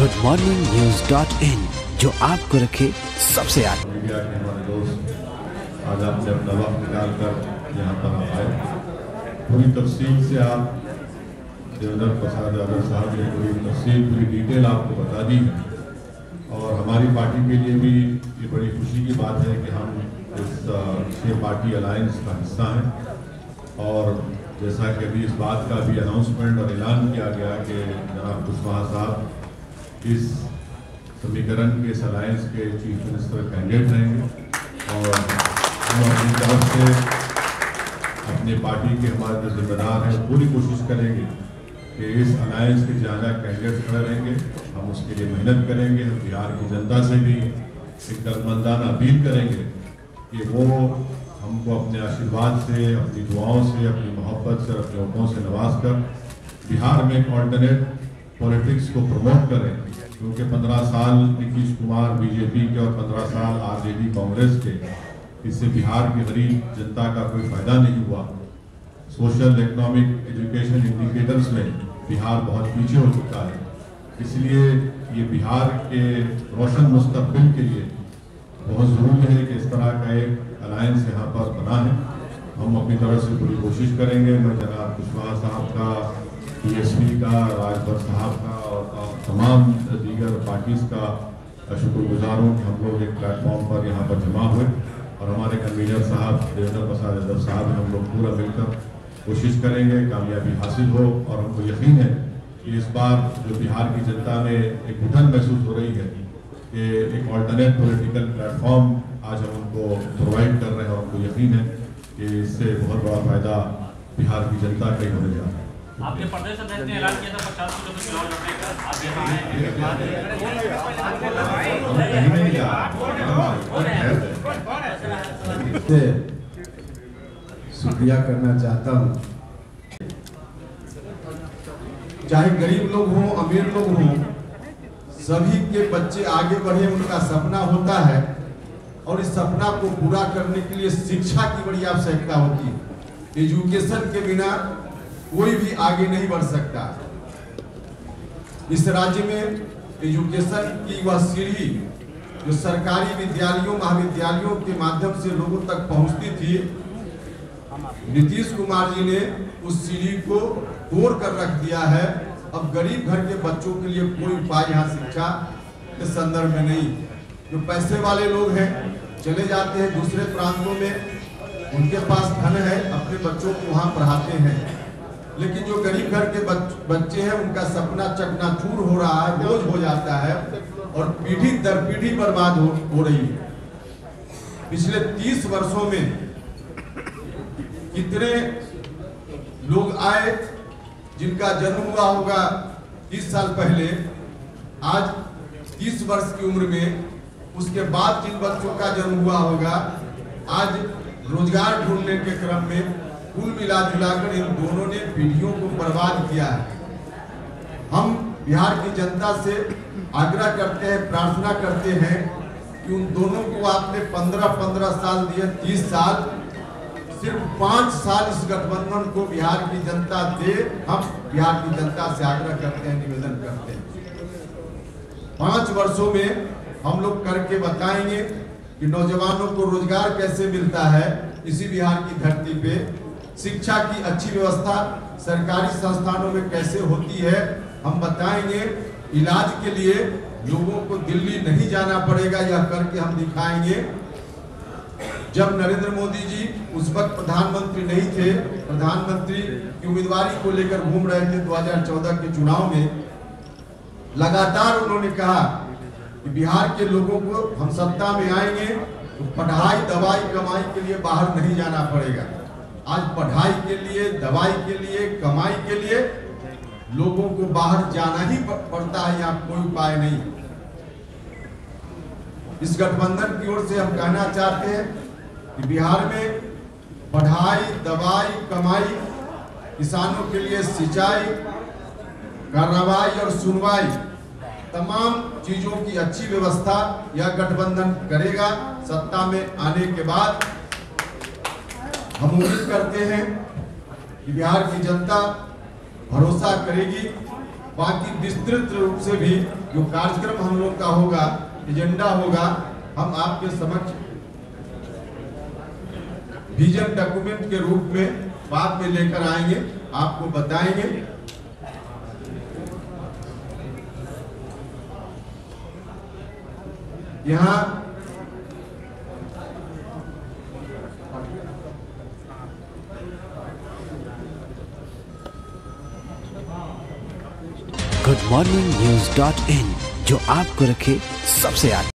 GoodMorningNews.in जो आपको रखे सबसे आगे। मीडिया के हमारे दोस्त आज आप जब दवा निकाल कर यहाँ पर आए, पूरी तफसील से आप देवेंद्र प्रसाद यादव साहब ने पूरी तफसील पूरी डिटेल आपको बता दी और हमारी पार्टी के लिए भी ये बड़ी खुशी की बात है कि हम इस छः पार्टी अलायंस का हिस्सा हैं। और जैसा कि अभी इस बात का भी अनाउंसमेंट और ऐलान किया गया कि जनाब कुशवाहा साहब इस समीकरण के अलायंस के चीफ मिनिस्टर कैंडिडेट हैं और हम अपनी तरफ से अपनी पार्टी के हमारे जो जिम्मेदार हैं पूरी कोशिश करेंगे कि इस अलायंस के ज़्यादा कैंडिडेट खड़े रहेंगे। हम उसके लिए मेहनत करेंगे। हम बिहार की जनता से भी एक दरमंदाना अपील करेंगे कि वो हमको अपने आशीर्वाद से, अपनी दुआओं से, अपनी मोहब्बत से, अपने लोगों से नवाज कर बिहार में एक ऑल्टरनेट पॉलिटिक्स को प्रमोट करें, क्योंकि 15 साल नीतीश कुमार बीजेपी के और 15 साल आरजेडी कांग्रेस के, इससे बिहार की गरीब जनता का कोई फायदा नहीं हुआ। सोशल इकोनॉमिक एजुकेशन इंडिकेटर्स में बिहार बहुत पीछे हो चुका है। इसलिए ये बिहार के रोशन मुस्तकबिल के लिए बहुत ज़रूरी है कि इस तरह का एक अलायंस यहाँ पर बना है। हम अपनी तरफ से पूरी कोशिश करेंगे। मैं जनाब कुशवाहा साहब का, पीएसपी का, राजभर साहब का और तमाम दीगर पार्टीज़ का शुक्रगुजार हूँ कि हम लोग एक प्लेटफॉर्म पर यहाँ पर जमा हुए और हमारे कन्वीनर साहब देवेंद्र प्रसाद यादव साहब हम लोग पूरा मिलकर कोशिश करेंगे, कामयाबी हासिल हो। और हमको यकीन है कि इस बार जो बिहार की जनता में एक उठन महसूस हो रही है कि एक ऑल्टरनेट पॉलिटिकल प्लेटफॉर्म आज हम उनको प्रोवाइड कर रहे हैं, उनको यकीन है कि इससे बहुत बड़ा फायदा बिहार की जनता का ही होने जा रहा है। आपने प्रदेश अध्यक्ष ने ऐलान किया था 50 किलो चुनाव लड़ने का, आप यहाँ आए शुक्रिया करना चाहता हूँ। चाहे गरीब लोग हों, अमीर लोग हों, सभी के बच्चे आगे बढ़े, उनका सपना होता है और इस सपना को पूरा करने के लिए शिक्षा की बड़ी आवश्यकता होती है। एजुकेशन के बिना कोई भी आगे नहीं बढ़ सकता। इस राज्य में एजुकेशन की वह सीढ़ी जो सरकारी विद्यालयों, महाविद्यालयों के माध्यम से लोगों तक पहुंचती थी, नीतीश कुमार जी ने उस सीढ़ी को तोड़ कर रख दिया है। अब गरीब घर के बच्चों के लिए कोई उपाय यहाँ शिक्षा के संदर्भ में नहीं। जो पैसे वाले लोग हैं चले जाते हैं दूसरे प्रांतों में, उनके पास धन है, अपने बच्चों को वहाँ पढ़ाते हैं। लेकिन जो गरीब घर के बच्चे हैं उनका सपना चकनाचूर हो रहा है, बोझ हो जाता है और पीढ़ी दर पीढ़ी बर्बाद हो रही है। पिछले 30 वर्षों में कितने लोग आए जिनका जन्म हुआ होगा 30 साल पहले, आज 30 वर्ष की उम्र में, उसके बाद जिन बच्चों का जन्म हुआ होगा आज रोजगार ढूंढने के क्रम में, कुल मिला जुलाकर इन दोनों ने पीढ़ियों को बर्बाद किया है। हम बिहार की जनता से आग्रह करते हैं, प्रार्थना करते हैं कि उन दोनों को आपने 15-15 साल दिए, 30 साल, सिर्फ 5 साल इस गठबंधन को बिहार की जनता दे। हम बिहार की जनता से आग्रह करते हैं, निवेदन करते हैं। 5 वर्षों में हम लोग करके बताएंगे कि नौजवानों को रोजगार कैसे मिलता है इसी बिहार की धरती पे, शिक्षा की अच्छी व्यवस्था सरकारी संस्थानों में कैसे होती है हम बताएंगे। इलाज के लिए लोगों को दिल्ली नहीं जाना पड़ेगा, यह करके हम दिखाएंगे। जब नरेंद्र मोदी जी उस वक्त प्रधानमंत्री नहीं थे, प्रधानमंत्री की उम्मीदवारी को लेकर घूम रहे थे 2014 के चुनाव में, लगातार उन्होंने कहा कि बिहार के लोगों को हम सत्ता में आएंगे तो पढ़ाई, दवाई, कमाई के लिए बाहर नहीं जाना पड़ेगा। आज पढ़ाई के लिए, दवाई के लिए, कमाई के लिए लोगों को बाहर जाना ही पड़ता है, यहाँ कोई उपाय नहीं। इस गठबंधन की ओर से हम कहना चाहते हैं कि बिहार में पढ़ाई, दवाई, कमाई, किसानों के लिए सिंचाई, कार्रवाई और सुनवाई, तमाम चीज़ों की अच्छी व्यवस्था यह गठबंधन करेगा सत्ता में आने के बाद। हम उम्मीद करते हैं कि बिहार की जनता भरोसा करेगी बाकी विस्तृत रूप से भी जो कार्यक्रम हम लोग का होगा, एजेंडा होगा, हम आपके समक्ष विजन डॉक्यूमेंट के रूप में बाद में लेकर आएंगे, आपको बताएंगे। यहाँ गुड मॉर्निंग न्यूज़.in जो आपको रखे सबसे आगे।